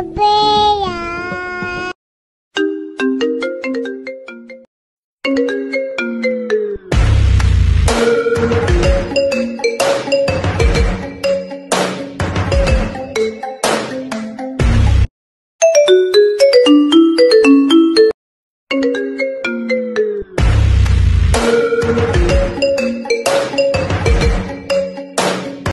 Abaya.